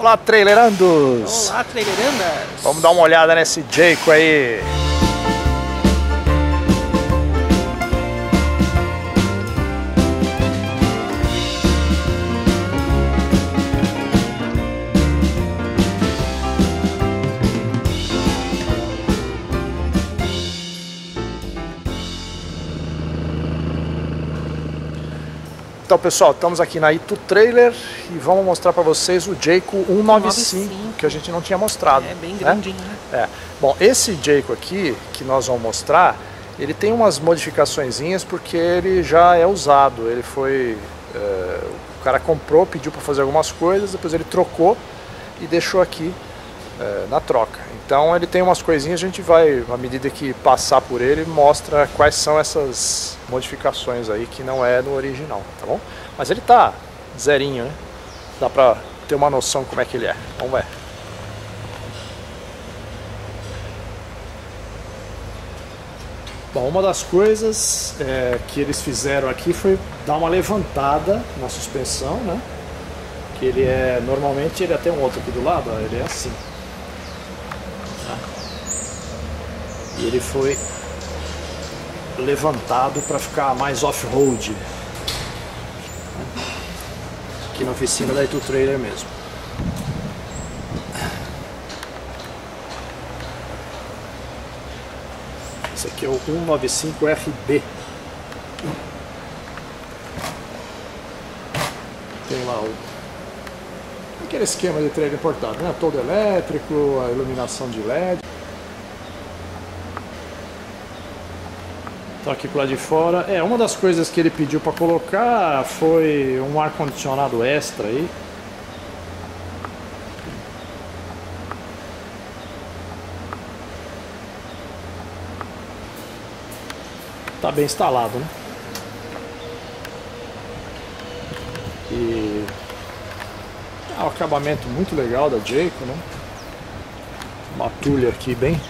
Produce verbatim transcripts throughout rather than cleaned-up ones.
Olá, trailerandos! Olá, trailerandas! Vamos dar uma olhada nesse Jayco aí! Então, pessoal, estamos aqui na Itu Trailer e vamos mostrar para vocês o Jayco cento e noventa e cinco, que a gente não tinha mostrado. É bem grandinho, né? né? É. Bom, esse Jayco aqui, que nós vamos mostrar, ele tem umas modificaçõezinhas porque ele já é usado. Ele foi... É, o cara comprou, pediu para fazer algumas coisas, depois ele trocou e deixou aqui é, na troca. Então, ele tem umas coisinhas, a gente vai, à medida que passar por ele, mostra quais são essas modificações aí que não é no original, tá bom? Mas ele tá zerinho, né? Dá pra ter uma noção como é que ele é. Vamos ver. Bom, uma das coisas é, que eles fizeram aqui foi dar uma levantada na suspensão, né? Que ele é, normalmente, ele é até um outro aqui do lado, ó, ele é assim. E ele foi levantado para ficar mais off-road aqui na oficina da Itu Trailer mesmo. Esse aqui é o cento e noventa e cinco R B. Tem lá o aquele esquema de trailer importado, né? Todo elétrico, a iluminação de L E D. Então aqui pro lado de fora, é, uma das coisas que ele pediu para colocar foi um ar-condicionado extra aí. Tá bem instalado, né? E é um acabamento muito legal da Jayco, né? Uma tulha aqui bem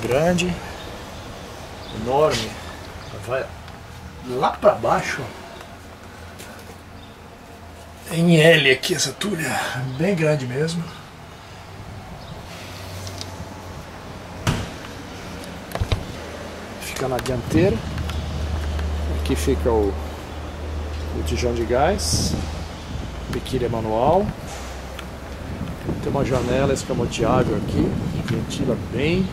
grande. Enorme, vai lá pra baixo em L aqui, essa tulha bem grande mesmo. Fica na dianteira, aqui fica o, o botijão de gás, biquília manual, tem uma janela escamoteável aqui, ventila bem.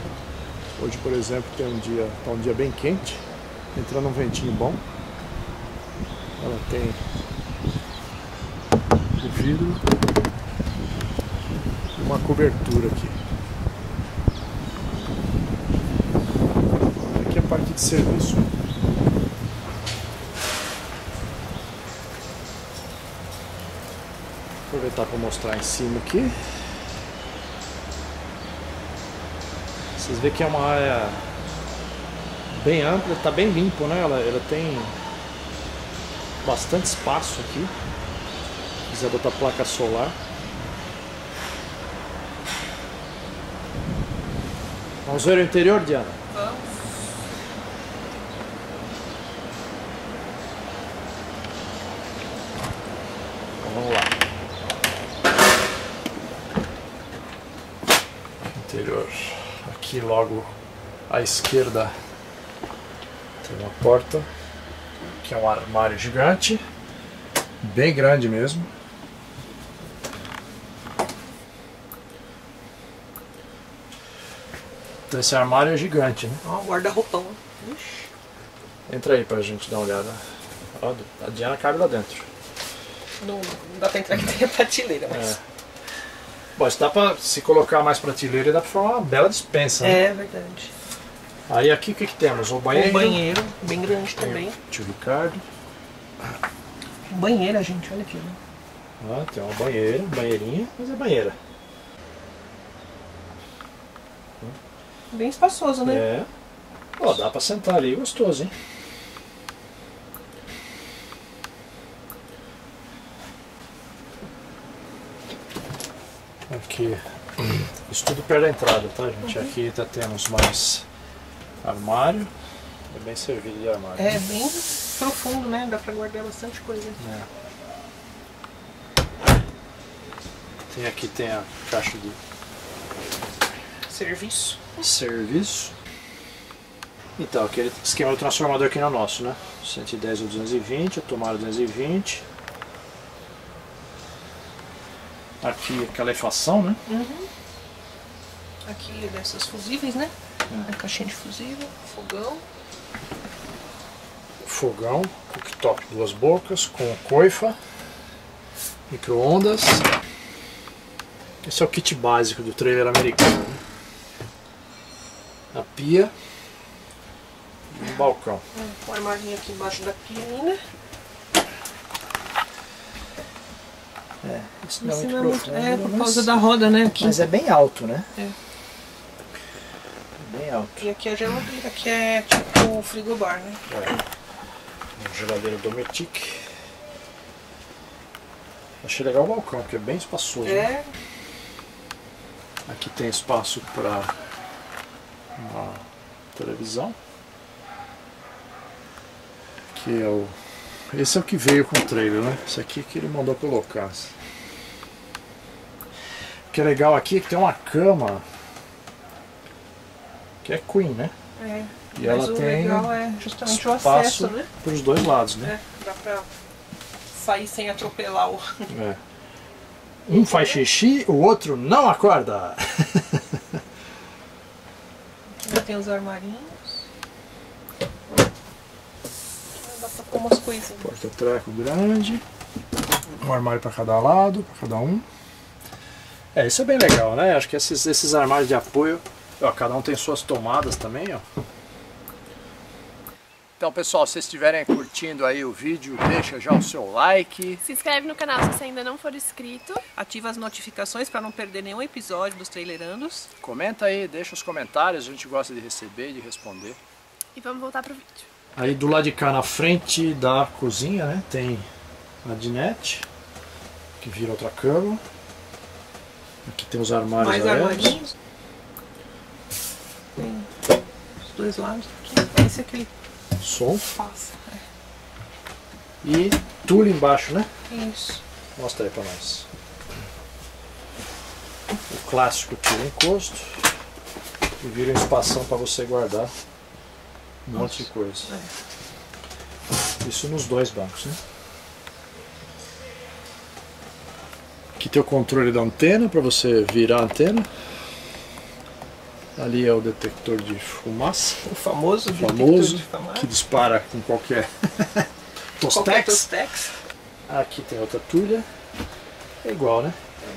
Hoje, por exemplo, tem um dia, tá um dia bem quente, entrando um ventinho bom. Ela tem o vidro e uma cobertura aqui. Aqui é a parte de serviço. Vou aproveitar para mostrar em cima aqui. Vocês veem que é uma área bem ampla, está bem limpo, né? Ela, ela tem bastante espaço aqui. Se quiser botar placa solar. Vamos ver o interior, Diana? Vamos. Então, vamos lá. Interior. Aqui logo à esquerda tem uma porta, que é um armário gigante, bem grande mesmo. Então esse armário é gigante, né? Ó, guarda-roupão. Entra aí pra gente dar uma olhada. Ó, a Diana cabe lá dentro. Não, não dá pra entrar que tem a prateleira, mas... É. Bom, dá pra, se colocar mais prateleira, dá pra formar uma bela dispensa, né? É, verdade. Aí aqui o que, que temos? O banheiro. O banheiro, bem grande tem também. O tio Ricardo. O banheiro, gente, olha aqui. Né? Ah, tem uma banheira, banheirinha, mas é banheira. Bem espaçoso, né? É. Ó, dá pra sentar ali, gostoso, hein? Aqui, isso tudo perto da entrada, tá, gente? Uhum. Aqui tá, temos mais armário, é bem servido de armário. É, né? Bem profundo, né? Dá pra guardar bastante coisa. É. Tem aqui, tem a caixa de serviço. Serviço. Então, aquele esquema do transformador aqui no nosso, né? cento e dez ou duzentos e vinte, a tomada duzentos e vinte. Aqui a calefação, né? Uhum. Aqui dessas fusíveis, né? É. A caixinha de fusível, fogão. Fogão, cooktop duas bocas com coifa, micro-ondas. Esse é o kit básico do trailer americano, né? A pia e um balcão. Um armarinho aqui embaixo da pianinha. É, isso não é muito profundo, é por causa da roda, né? Aqui. Mas é bem alto, né? É. Bem alto. E aqui é, geladeira, aqui é tipo frigobar, né? É. Uma geladeira Dometique. Achei legal o balcão, porque é bem espaçoso. É. Né? Aqui tem espaço para uma televisão. Que é o... Esse é o que veio com o trailer, né? Esse aqui é que ele mandou colocar. O que é legal aqui é que tem uma cama que é queen, né? É. E ela o tem legal é justamente o acesso, né? Para os dois lados, né? É, dá para sair sem atropelar o... É. Um faz xixi, o outro não acorda! Aqui tem os armarinhos. Dá pra pôr umas coisinhas. Porta-treco grande. Um armário para cada lado, para cada um. É, isso é bem legal, né? Acho que esses, esses armários de apoio... Ó, cada um tem suas tomadas também, ó. Então, pessoal, se vocês estiverem curtindo aí o vídeo, deixa já o seu like. Se inscreve no canal se você ainda não for inscrito. Ativa as notificações para não perder nenhum episódio dos Trailerandos. Comenta aí, deixa os comentários, a gente gosta de receber e de responder. E vamos voltar pro vídeo. Aí do lado de cá, na frente da cozinha, né, tem a dinette, que vira outra cama. Aqui tem os armários. Mais armários. Tem os dois lados aqui. Esse é aquele som. Passa, é. E tule embaixo, né? Isso. Mostra aí pra nós. O clássico tira encosto e vira um espação para você guardar um monte de coisa. É. Isso nos dois bancos, né? Aqui tem o controle da antena para você virar a antena. Ali é o detector de fumaça. O famoso, o famoso de fumaça. Que dispara com qualquer tostex. Qualquer tostex. Aqui tem outra tulha. É igual, né? É.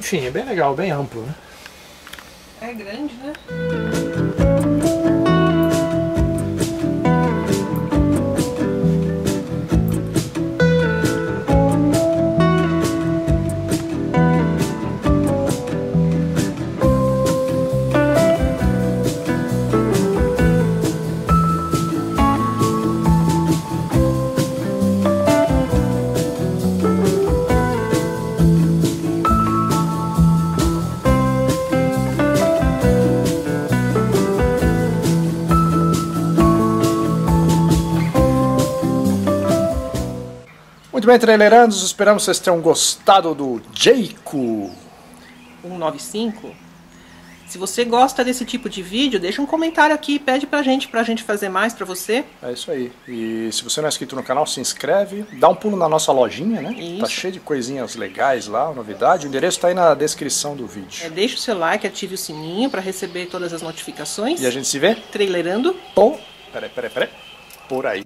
Enfim, é bem legal, bem amplo, né? É grande, né? Muito bem, trailerandos, esperamos que vocês tenham gostado do Jayco cento e noventa e cinco. Se você gosta desse tipo de vídeo, deixa um comentário aqui e pede pra gente, pra gente fazer mais pra você. É isso aí. E se você não é inscrito no canal, se inscreve, dá um pulo na nossa lojinha, né? Isso. Tá cheio de coisinhas legais lá, novidade. O endereço tá aí na descrição do vídeo. É, deixa o seu like, ative o sininho pra receber todas as notificações. E a gente se vê? Trailerando. Bom, peraí, peraí, peraí. Por aí.